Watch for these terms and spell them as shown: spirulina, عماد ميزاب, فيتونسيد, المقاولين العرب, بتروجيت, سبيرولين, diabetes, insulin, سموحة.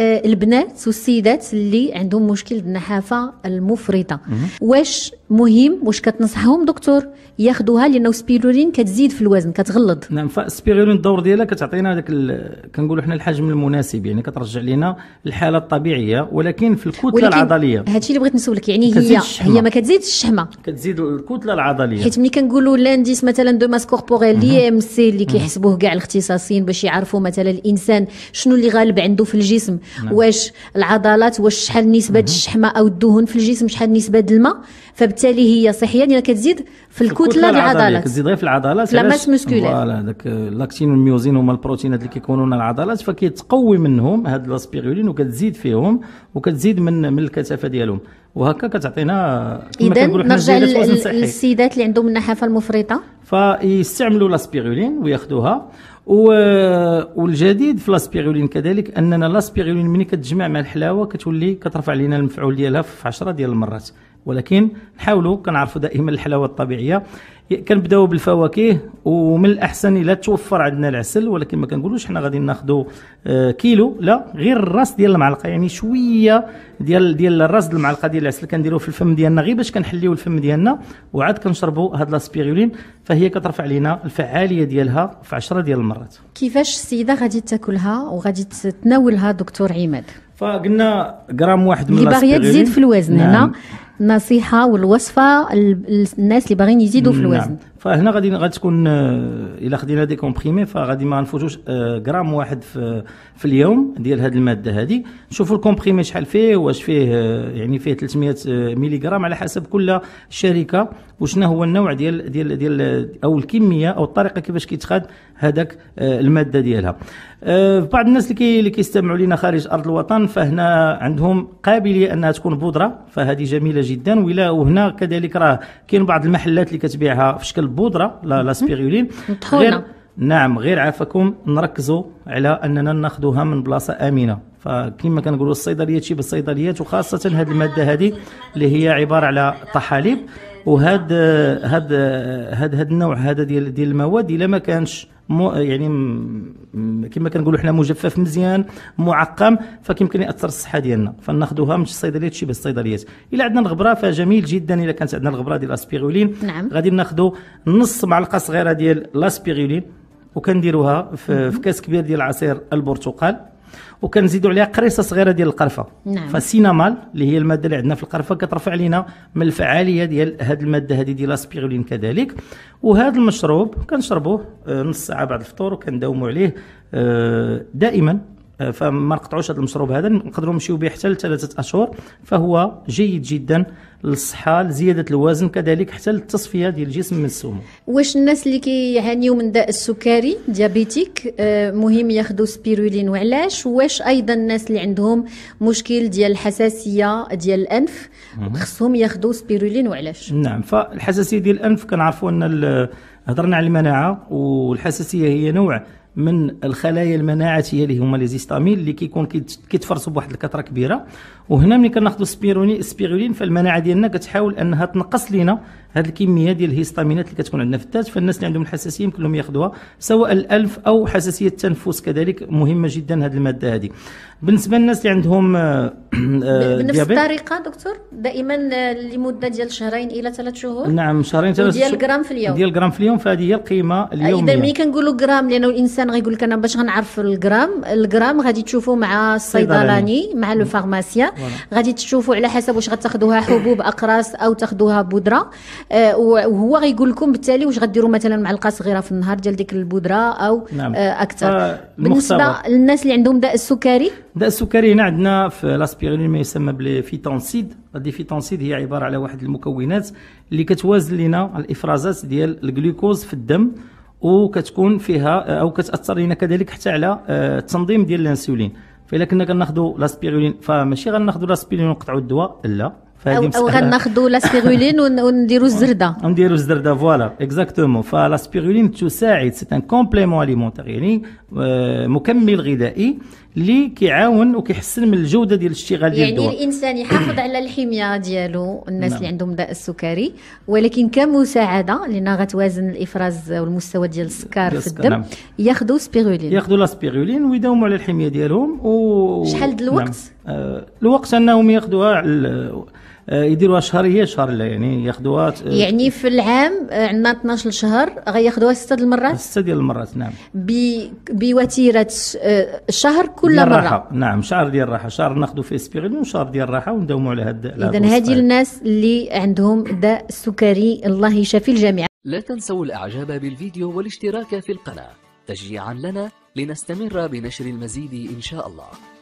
البنات والسيدات اللي عندهم مشكل النحافه المفرطه واش مهم، واش كتنصحهم دكتور ياخذوها؟ لانه سبيرولين كتزيد في الوزن كتغلظ. نعم، فالسبيرولين الدور ديالها كتعطينا داك كنقولوا حنا الحجم المناسب، يعني كترجع لنا الحاله الطبيعيه ولكن في الكتله العضليه. هادشي اللي بغيت نسولك، يعني هي ما كتزيدش الشحمه، كتزيد الكتله العضليه. حيت ملي كنقولوا لانديس مثلا دو ماس كوربوريل لي ام سي اللي كيحسبوه كاع الاختصاصيين باش يعرفوا مثلا الانسان شنو اللي غالب عنده في الجسم. نعم. واش العضلات، واش شحال نسبه الشحمه او الدهون في الجسم، شحال نسبه الماء، فبالتالي هي صحيه لان كتزيد في الكتله العضلات، كتزيد غير في العضلات، لا ماس موسكولير. فوالا داك اللاكتين والميوزين هما البروتينات اللي كيكونوا لنا العضلات، فكيتقوي منهم هاد الاسبيرولين وكتزيد فيهم وكتزيد من الكثافه ديالهم، وهكا كتعطينا كما كنقولوا حنا الزيادات وزن صحي. السيدات اللي عندهم النحافه المفرطه فيستعملوا الاسبيرولين وياخذوها. والجديد في لاسبيرولين كذلك اننا لاسبيرولين ملي كتجمع مع الحلاوه كتولي كترفع لينا المفعول ديالها في 10 ديال المرات، ولكن نحاولوا كنعرفوا دائما الحلاوه الطبيعيه. كنبداو بالفواكه، ومن الاحسن الا توفر عندنا العسل، ولكن ما كنقولوش حنا غادي ناخذوا كيلو، لا، غير الراس ديال المعلقه، يعني شويه ديال الراس ديال المعلقه ديال العسل كنديروه في الفم ديالنا غير باش كنحليو الفم ديالنا، وعاد كنشربوا هاد لاسبيرولين، فهي كترفع لينا الفعاليه ديالها في 10 ديال المرات. كيفاش السيده غادي تاكلها وغادي تتناولها دكتور عماد؟ فقلنا غرام واحد من الاسبيرولين اللي باغيه تزيد في الوزن. هنا نعم. النصيحه والوصفه الناس اللي باغيين يزيدوا في الوزن. نعم. فهنا غادي تكون الا خدينا دي كومبريمي فغادي ما نفوتوش غرام واحد في اليوم ديال هذه الماده هذه. نشوفوا الكومبريمي شحال فيه، واش فيه يعني فيه 300 ملغ على حسب كل شركه وشنا هو النوع ديال ديال ديال او الكميه او الطريقه كيفاش كيتخاد هذاك الماده ديالها. بعض الناس اللي كيستمعوا لينا خارج ارض الوطن فهنا عندهم قابليه انها تكون بودره، فهذه جميله جدا. وهنا كذلك راه كاين بعض المحلات اللي كتبيعها في شكل بودره لا سبيرولين. نعم، غير عافاكم نركزوا على اننا ناخذوها من بلاصه امنه، فكما كنقولوا الصيدليات شي بالصيدليات، وخاصه هذه الماده هذه اللي هي عباره على طحالب، وهذا هاد النوع هذا ديال المواد الا ما كانش يعني كما كنقولوا حنا مجفف مزيان معقم فكيمكن ياثر الصحه ديالنا، فناخذوها من الصيدليات شي بالصيدليات. الا عندنا الغبره فجميل جدا الا كانت عندنا الغبره ديال الاسبيرولين. نعم. غادي ناخذوا نص معلقه صغيره ديال الاسبيرولين وكنديروها في كاس كبير ديال عصير البرتقال، وكنزيدوا عليها قريصه صغيره ديال القرفه. نعم. فالسينامال اللي هي الماده اللي عندنا في القرفه كترفع لينا من الفعاليه ديال هذه الماده هذه ديال الاسبيرولين كذلك. وهذا المشروب كنشربوه نص ساعه بعد الفطور وكنداوموا عليه دائما، فما نقطعوش هذا المشروب هذا، نقدروا نمشيو به حتى لثلاثه اشهر، فهو جيد جدا للصحه، لزياده الوزن كذلك، حتى للتصفيه ديال الجسم من السموم. واش الناس اللي كيعانيو من داء السكري ديابيتيك مهم ياخذوا سبيرولين وعلاش؟ واش ايضا الناس اللي عندهم مشكل ديال الحساسيه ديال الانف خصهم ياخذوا سبيرولين وعلاش؟ نعم، فالحساسيه ديال الانف كنعرفوا ان هضرنا على المناعه، والحساسيه هي نوع من الخلايا المناعتيه اللي هما لي زيستامين اللي كيكون كيتفرسوا بواحد الكثره كبيره. وهنا ملي كناخذوا سبيرولين فالمناعه ديالنا كتحاول انها تنقص لينا هذه الكميه ديال الهستامينات اللي كتكون عندنا في الثلج، فالناس اللي عندهم الحساسيه يمكن لهم ياخذوها، سواء الانف او حساسيه التنفس كذلك مهمه جدا هذه الماده هذه. بالنسبه للناس اللي عندهم بنفس الطريقه دكتور دائما لمده ديال شهرين الى 3 شهور. نعم، شهرين 3 شهور ديال غرام في اليوم، ديال غرام في اليوم، فهذه هي القيمه اليوميه. اذا ملي كنقولوا غرام، لانه الانسان غيقول لك انا باش غنعرف الغرام غادي تشوفوا مع الصيدلاني مع لو فارماسيان، غادي تشوفوا على حسب واش غتاخذوها حبوب اقراص او تاخذوها بودره، وهو غيقول لكم بالتالي واش غديروا مثلا معلقه صغيره في النهار ديال ديك البودره او اكثر. بالنسبه للناس اللي عندهم داء السكري، داء السكري هنا عندنا في الاسبيرولين ما يسمى بالفيتونسيد. هذه الفيتونسيد هي عباره على واحد المكونات اللي كتوازن لنا الافرازات ديال الجلوكوز في الدم، وكتكون فيها او كتاثر لنا كذلك حتى على التنظيم ديال الانسولين. فإلا كنا كناخذوا لاسبيرولين فماشي غناخذوا لاسبيرولين ونقطعوا الدواء، لا، أو غناخدو لا سبيرولين ونديرو الزردة نديرو الزردة فوالا اكزاكتومون. فلا سبيرولين تساعد، سي ان كومبليمون اليمونتير يعني مكمل غذائي اللي كيعاون وكيحسن من الجودة ديال الاشتغال ديال الدواء. يعني الإنسان يحافظ على الحمية ديالو، الناس اللي عندهم داء السكري، ولكن كمساعدة لأنها غتوازن الإفراز والمستوى ديال السكر في الدم. نعم. ياخذوا سبيرولين، ياخذوا لا سبيرولين ويداوموا على الحمية ديالهم. و شحال الوقت؟ الوقت أنهم ياخذوها يديروها شهريه شهر يعني ياخذوها يعني في العام عندنا 12 شهر غياخذوها 6 ديال المرات 6 ديال المرات. نعم بوتيره الشهر كل مره. نعم شهر ديال الراحه، شهر ناخذوا فيه سبيرولين وشهر ديال الراحه ونداوموا على هذا. اذا هذه الناس اللي عندهم داء السكري الله يشافي الجميع. لا تنسوا الاعجاب بالفيديو والاشتراك في القناه تشجيعا لنا لنستمر بنشر المزيد ان شاء الله.